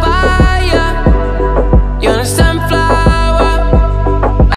fire.